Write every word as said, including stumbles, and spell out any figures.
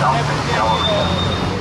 South Bend, California.